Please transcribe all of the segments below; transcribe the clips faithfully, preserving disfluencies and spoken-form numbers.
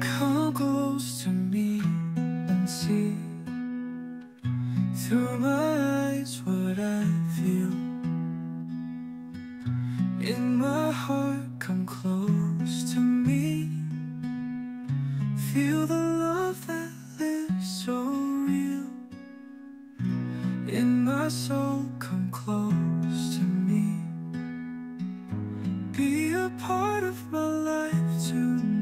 Come close to me and see through my eyes what I feel. In my heart, come close to me. Feel the love that lives so real. In my soul, come close to me. Be a part of my life tonight.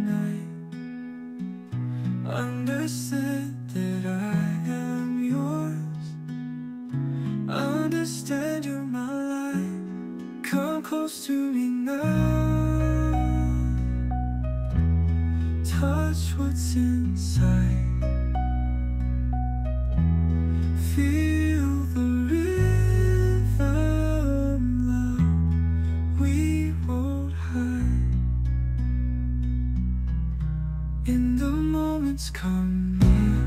Understand that I am yours. Understand you're my life. Come close to me now. Touch what's inside. Feel the rhythm, love. We won't hide. In the moments come near.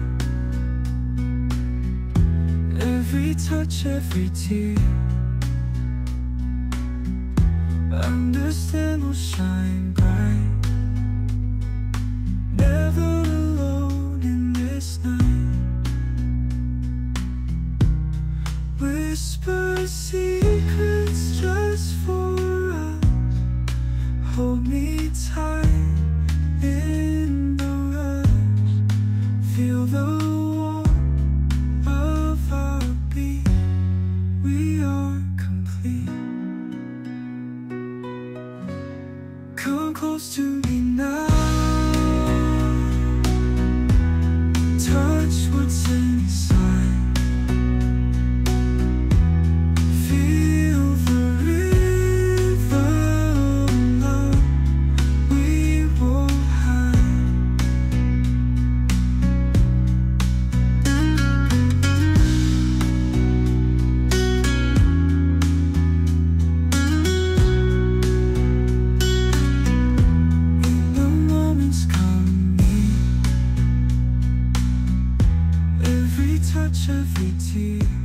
Every touch, every tear, understand we'll shine bright. Never alone in this night. Whisper secrets just for us. Hold me tight in the rush. Feel the warmth of our beat. We are complete. Come close to me now. Touch what's inside. Feel the rhythm, love. We won't hide. In the moments come near. Every touch, every tear,